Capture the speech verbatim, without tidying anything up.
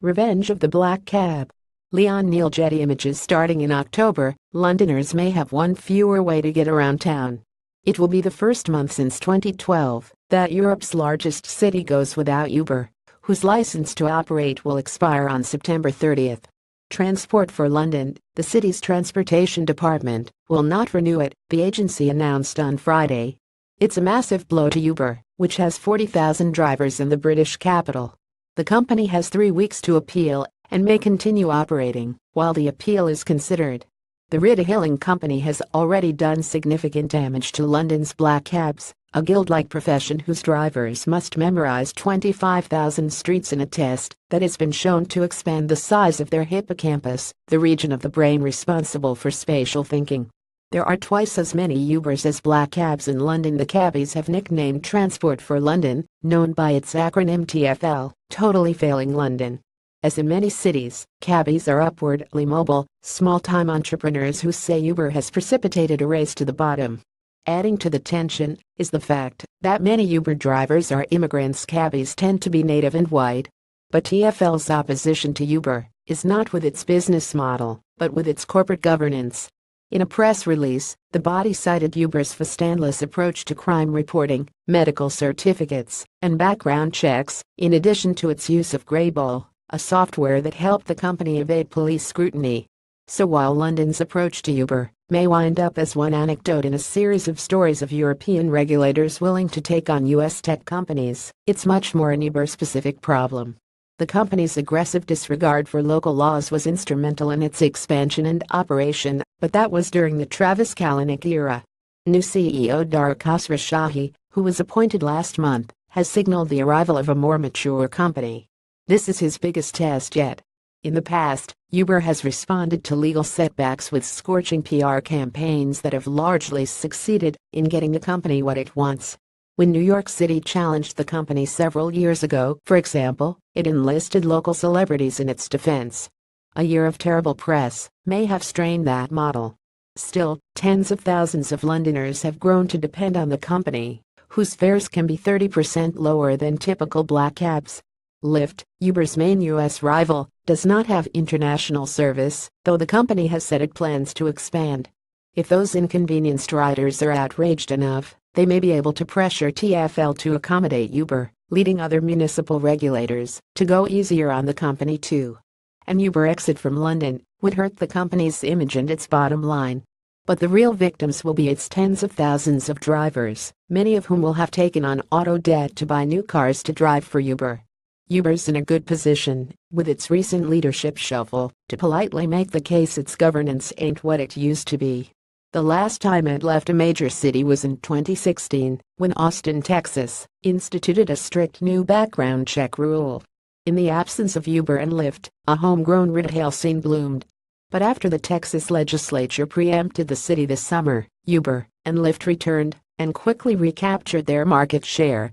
Revenge of the Black Cab. Leon Neal, Getty Images. Starting in October, Londoners may have one fewer way to get around town. It will be the first month since twenty twelve that Europe's largest city goes without Uber, whose license to operate will expire on September thirtieth. Transport for London, the city's transportation department, will not renew it, the agency announced on Friday. It's a massive blow to Uber, which has forty thousand drivers in the British capital. The company has three weeks to appeal and may continue operating while the appeal is considered. The ride-hailing company has already done significant damage to London's black cabs, a guild-like profession whose drivers must memorize twenty-five thousand streets in a test that has been shown to expand the size of their hippocampus, the region of the brain responsible for spatial thinking. There are twice as many Ubers as black cabs in London. The cabbies have nicknamed Transport for London, known by its acronym T F L, Totally Failing London. As in many cities, cabbies are upwardly mobile, small-time entrepreneurs who say Uber has precipitated a race to the bottom. Adding to the tension is the fact that many Uber drivers are immigrants. Cabbies tend to be native and white. But T F L's opposition to Uber is not with its business model, but with its corporate governance. In a press release, the body cited Uber's fistandless approach to crime reporting, medical certificates, and background checks, in addition to its use of Grayball, a software that helped the company evade police scrutiny. So while London's approach to Uber may wind up as one anecdote in a series of stories of European regulators willing to take on U S tech companies, it's much more an Uber-specific problem. The company's aggressive disregard for local laws was instrumental in its expansion and operation, but that was during the Travis Kalanick era. New C E O Dara Khosrowshahi, who was appointed last month, has signaled the arrival of a more mature company. This is his biggest test yet. In the past, Uber has responded to legal setbacks with scorching P R campaigns that have largely succeeded in getting the company what it wants. When New York City challenged the company several years ago, for example, it enlisted local celebrities in its defense. A year of terrible press may have strained that model. Still, tens of thousands of Londoners have grown to depend on the company, whose fares can be thirty percent lower than typical black cabs. Lyft, Uber's main U S rival, does not have international service, though the company has said it plans to expand. If those inconvenienced riders are outraged enough, they may be able to pressure T F L to accommodate Uber, leading other municipal regulators to go easier on the company too. An Uber exit from London would hurt the company's image and its bottom line. But the real victims will be its tens of thousands of drivers, many of whom will have taken on auto debt to buy new cars to drive for Uber. Uber's in a good position, with its recent leadership shuffle, to politely make the case its governance ain't what it used to be. The last time it left a major city was in twenty sixteen, when Austin, Texas, instituted a strict new background check rule. In the absence of Uber and Lyft, a homegrown ride-hail scene bloomed. But after the Texas legislature preempted the city this summer, Uber and Lyft returned and quickly recaptured their market share,